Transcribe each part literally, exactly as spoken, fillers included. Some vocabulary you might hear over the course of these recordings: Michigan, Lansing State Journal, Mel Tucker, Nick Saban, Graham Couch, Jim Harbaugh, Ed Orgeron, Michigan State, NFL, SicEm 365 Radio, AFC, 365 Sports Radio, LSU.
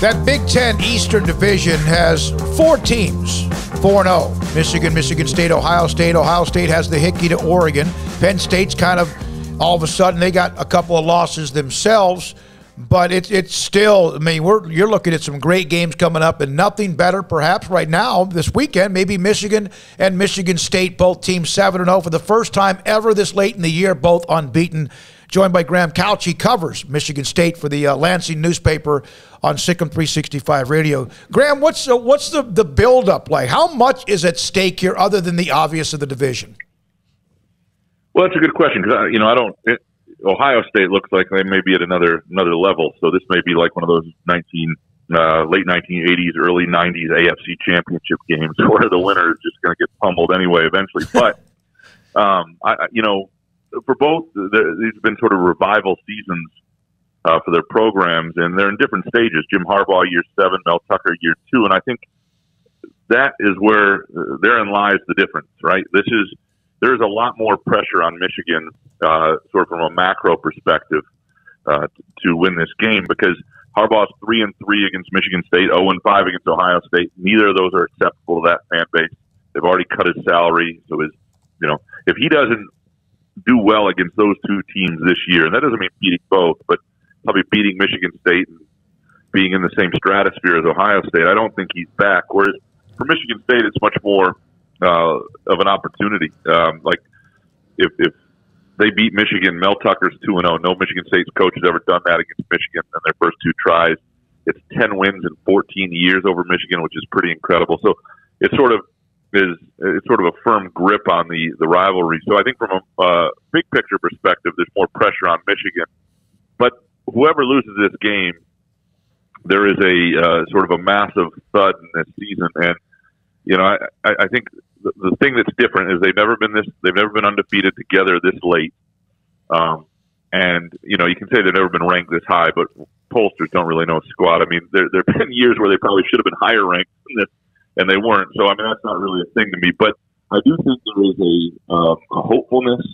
That Big Ten Eastern Division has four teams, four and oh. Michigan, Michigan State, Ohio State. Ohio State has the hickey to Oregon. Penn State's kind of, all of a sudden, they got a couple of losses themselves. But it, it's still, I mean, we're, you're looking at some great games coming up, and nothing better perhaps right now this weekend. Maybe Michigan and Michigan State, both teams seven and oh for the first time ever this late in the year, both unbeaten. Joined by Graham Couch. He covers Michigan State for the uh, Lansing newspaper on SicEm three sixty-five Radio. Graham, what's, uh, what's the, the buildup like? How much is at stake here other than the obvious of the division? Well, that's a good question because, you know, I don't – Ohio State looks like they may be at another another level. So this may be like one of those nineteen uh, late nineteen eighties, early nineties A F C championship games where the winner is just going to get pummeled anyway eventually. But, um, I, you know, for both, these have been sort of revival seasons uh, for their programs, and they're in different stages. Jim Harbaugh, year seven, Mel Tucker, year two. And I think that is where uh, therein lies the difference, right? This is – there's a lot more pressure on Michigan, uh, sort of from a macro perspective, uh, to win this game because Harbaugh's three and three against Michigan State, zero and five against Ohio State. Neither of those are acceptable to that fan base. They've already cut his salary, so his, you know, if he doesn't do well against those two teams this year, and that doesn't mean beating both, but probably beating Michigan State and being in the same stratosphere as Ohio State, I don't think he's back. Whereas for Michigan State, it's much more Uh, of an opportunity. Um, like if, if they beat Michigan, Mel Tucker's two and oh. No Michigan State's coach has ever done that against Michigan in their first two tries. It's ten wins in fourteen years over Michigan, which is pretty incredible. So it sort of is it's sort of a firm grip on the the rivalry. So I think from a uh, big picture perspective, there's more pressure on Michigan. But whoever loses this game, there is a uh, sort of a massive thud in this season. And you know, I, I think the thing that's different is they've never been this, they've never been undefeated together this late. Um, and, you know, you can say they've never been ranked this high, but pollsters don't really know squat. I mean, there, there have been years where they probably should have been higher ranked than this, and they weren't. So, I mean, that's not really a thing to me. But I do think there is a, um, a hopefulness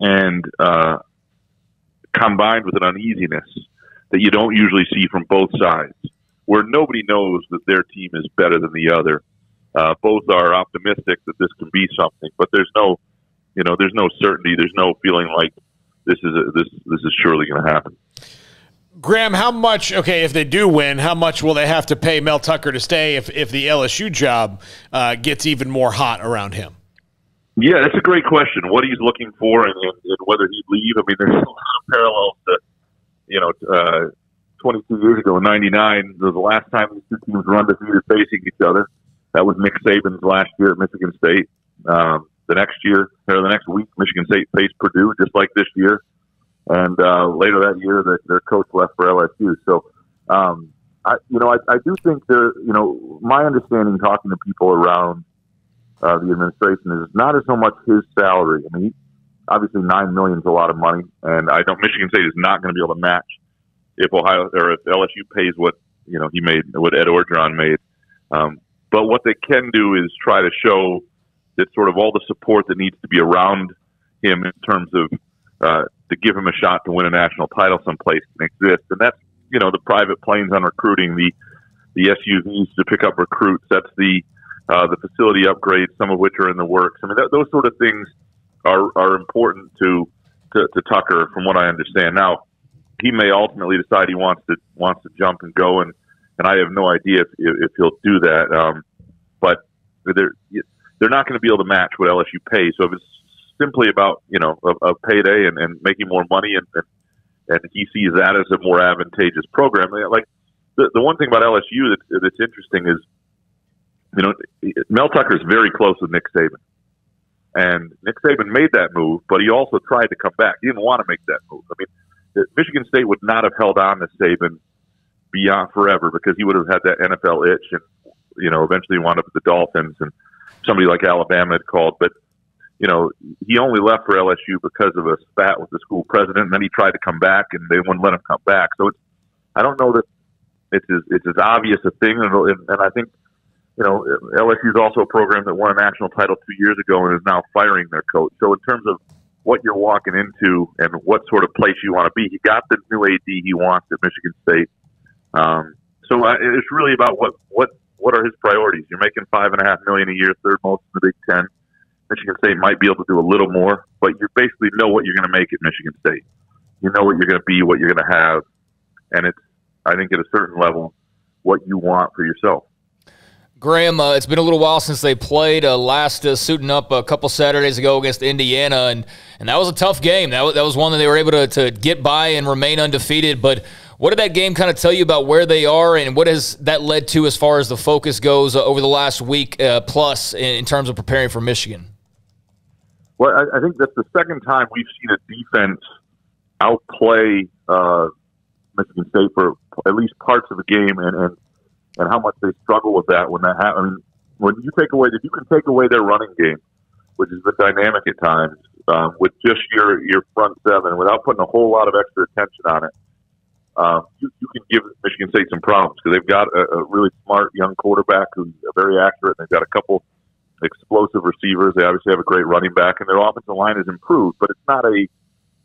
and uh, combined with an uneasiness that you don't usually see from both sides, where nobody knows that their team is better than the other. Uh, both are optimistic that this can be something, but there's no, you know, there's no certainty. There's no feeling like this is a, this this is surely going to happen. Graham, how much? Okay, if they do win, how much will they have to pay Mel Tucker to stay if if the L S U job uh, gets even more hot around him? Yeah, that's a great question. What he's looking for and, and, and whether he'd leave. I mean, there's a lot of parallels to, you know, uh, twenty-two years ago in ninety-nine, the last time these two teams were undefeated facing each other. That was Nick Saban's last year at Michigan State. Um, the next year, or the next week, Michigan State faced Purdue, just like this year. And uh, later that year, the, their coach left for L S U. So, um, I, you know, I, I do think there. You know, my understanding, talking to people around uh, the administration, is not as so much his salary. I mean, obviously, nine million is a lot of money, and I don't. Michigan State is not going to be able to match if Ohio or if L S U pays what you know he made, what Ed Orgeron made. Um, But what they can do is try to show that sort of all the support that needs to be around him in terms of uh, to give him a shot to win a national title someplace can exist. And that's, you know, the private planes on recruiting, the the S U Vs to pick up recruits, that's the uh, the facility upgrades, some of which are in the works. I mean, that, those sort of things are, are important to, to to Tucker, from what I understand. Now, he may ultimately decide he wants to wants to jump and go and. And I have no idea if, if he'll do that. Um, but they're they're not going to be able to match what L S U pays. So if it's simply about you know a, a payday and, and making more money, and, and and he sees that as a more advantageous program. Like the the one thing about L S U that, that's interesting is you know Mel Tucker's very close with Nick Saban, and Nick Saban made that move, but he also tried to come back. He didn't want to make that move. I mean, Michigan State would not have held on to Saban beyond forever because he would have had that N F L itch and, you know, eventually wound up with the Dolphins and somebody like Alabama had called. But, you know, he only left for L S U because of a spat with the school president, and then he tried to come back and they wouldn't let him come back. So it's, I don't know that it's as, it's as obvious a thing. And, and I think, you know, L S U is also a program that won a national title two years ago and is now firing their coach. So in terms of what you're walking into and what sort of place you want to be, he got the new A D he wants at Michigan State. Um, So uh, it's really about what, what, what are his priorities? You're making five and a half million a year, third most in the Big Ten. Michigan State might be able to do a little more, but you basically know what you're going to make at Michigan State. You know what you're going to be, what you're going to have, and it's, I think, at a certain level, what you want for yourself. Graham, uh, it's been a little while since they played. Uh, last uh, suiting up a couple Saturdays ago against Indiana, and and that was a tough game. That was, that was one that they were able to, to get by and remain undefeated. But what did that game kind of tell you about where they are, and what has that led to as far as the focus goes uh, over the last week uh, plus in, in terms of preparing for Michigan? Well, I, I think that's the second time we've seen a defense outplay uh, Michigan State for at least parts of the game, and, and and how much they struggle with that when that happens. I mean, when you take away, if you can take away their running game, which has been dynamic at times, um, with just your your front seven, without putting a whole lot of extra attention on it, uh, you, you can give Michigan State some problems because they've got a, a really smart young quarterback who's very accurate, and they've got a couple explosive receivers. They obviously have a great running back, and their offensive line has improved, but it's not a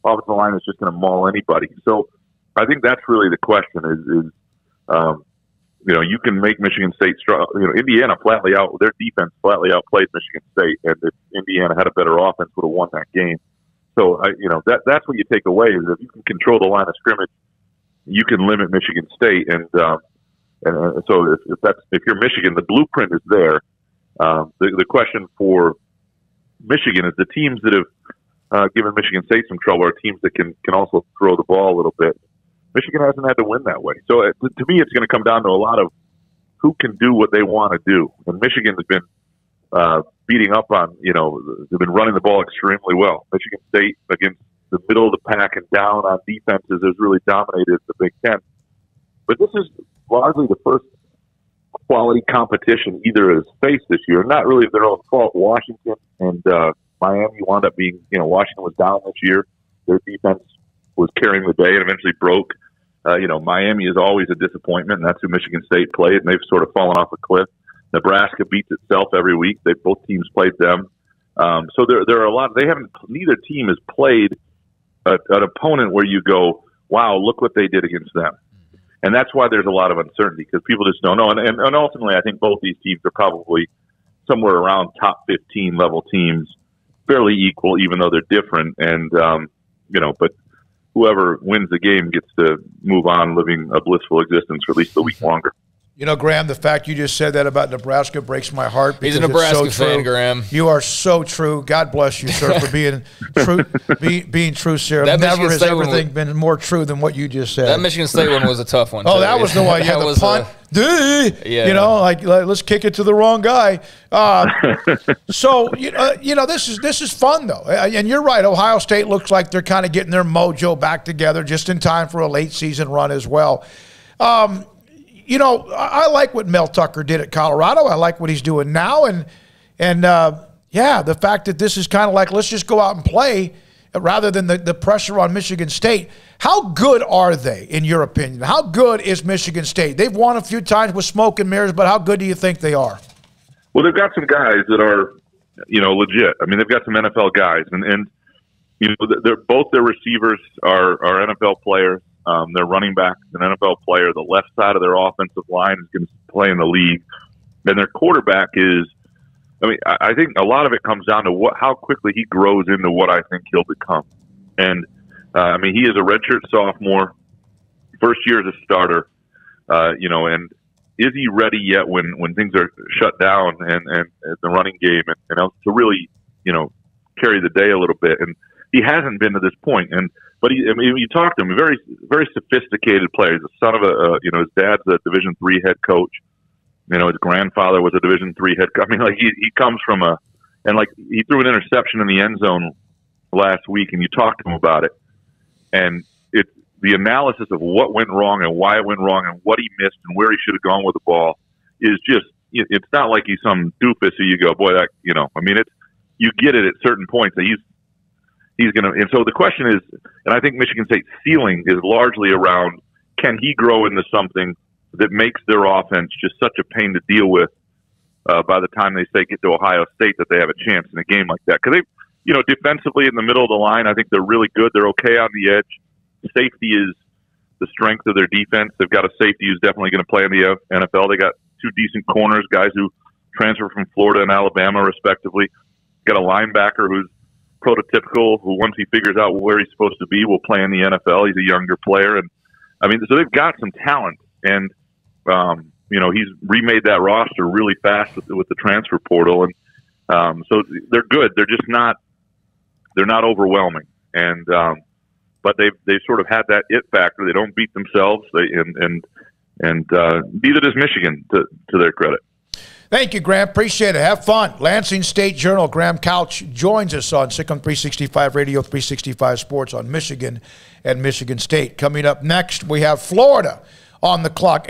offensive line that's just going to maul anybody. So I think that's really the question is, is um, you know, you can make Michigan State struggle. You know, Indiana flatly out, their defense flatly outplayed Michigan State, and if Indiana had a better offense, would have won that game. So, uh, you know, that that's what you take away is if you can control the line of scrimmage, you can limit Michigan State. And um, and uh, so if, if that's if you're Michigan, the blueprint is there. Um, the, the question for Michigan is the teams that have uh, given Michigan State some trouble are teams that can can also throw the ball a little bit. Michigan hasn't had to win that way. So it, to me, it's going to come down to a lot of who can do what they want to do. And Michigan has been uh, beating up on, you know, they've been running the ball extremely well. Michigan State against the middle of the pack and down on defenses has really dominated the Big Ten. But this is largely the first quality competition either has faced this year. Not really their own fault. Washington and uh, Miami wound up being, you know, Washington was down this year. Their defense was carrying the day and eventually broke. Uh, you know, Miami is always a disappointment, and that's who Michigan State played, and they've sort of fallen off a cliff. Nebraska beats itself every week. They both teams played them, um, so there there are a lot. They haven't. Neither team has played a, an opponent where you go, "Wow, look what they did against them," and that's why there's a lot of uncertainty because people just don't know. And, and, and ultimately, I think both these teams are probably somewhere around top fifteen level teams, fairly equal, even though they're different. And um, you know, but. Whoever wins the game gets to move on living a blissful existence for at least a week longer. You know, Graham, the fact you just said that about Nebraska breaks my heart. Because he's a Nebraska it's so fan, true. Graham. You are so true. God bless you, sir, for being true, be, being true, sir. That Never Michigan has State everything was, been more true than what you just said. That Michigan State one was a tough one. Oh, too. that was the one. Yeah, that the was punt. A, yeah, you know, like, like let's kick it to the wrong guy. Uh, so, you know, you know, this is this is fun, though. And you're right. Ohio State looks like they're kind of getting their mojo back together just in time for a late season run as well. Um You know, I like what Mel Tucker did at Colorado. I like what he's doing now. And, and uh, yeah, the fact that this is kind of like, let's just go out and play rather than the, the pressure on Michigan State. How good are they, in your opinion? How good is Michigan State? They've won a few times with smoke and mirrors, but how good do you think they are? Well, they've got some guys that are, you know, legit. I mean, they've got some N F L guys. And, and you know, they're, both their receivers are, are N F L players. Um, their running back is an N F L player. The left side of their offensive line is going to play in the league. And their quarterback is, I mean, I, I think a lot of it comes down to what, how quickly he grows into what I think he'll become. And, uh, I mean, he is a redshirt sophomore, first year as a starter, uh, you know, and is he ready yet when, when things are shut down and, and, and the running game and, and else to really, you know, carry the day a little bit. And he hasn't been to this point. And, But he, I mean, you talk to him, very, very sophisticated player. He's the son of a, uh, you know, his dad's a Division three head coach. You know, his grandfather was a Division three head coach. I mean, like he, he comes from a, and like he threw an interception in the end zone last week, and you talk to him about it, and it the analysis of what went wrong and why it went wrong and what he missed and where he should have gone with the ball is just, it's not like he's some doofus who you go, boy, that, you know, I mean, it's you get it at certain points that he's. He's going to, and so the question is, and I think Michigan State's ceiling is largely around, can he grow into something that makes their offense just such a pain to deal with uh, by the time they say get to Ohio State that they have a chance in a game like that? Because they, you know, defensively in the middle of the line, I think they're really good. They're okay on the edge. Safety is the strength of their defense. They've got a safety who's definitely going to play in the N F L. They got two decent corners, guys who transfer from Florida and Alabama, respectively. Got a linebacker who's prototypical, who once he figures out where he's supposed to be, will play in the N F L. He's a younger player. And I mean, so they've got some talent. And, um, you know, he's remade that roster really fast with, with the transfer portal. And um, so they're good. They're just not, they're not overwhelming. And, um, but they've, they've sort of had that it factor. They don't beat themselves. They, and, and, and, uh, neither does Michigan, to, to their credit. Thank you, Graham. Appreciate it. Have fun. Lansing State Journal. Graham Couch joins us on SicEm three sixty-five Radio, three sixty-five Sports on Michigan and Michigan State. Coming up next, we have Florida on the clock.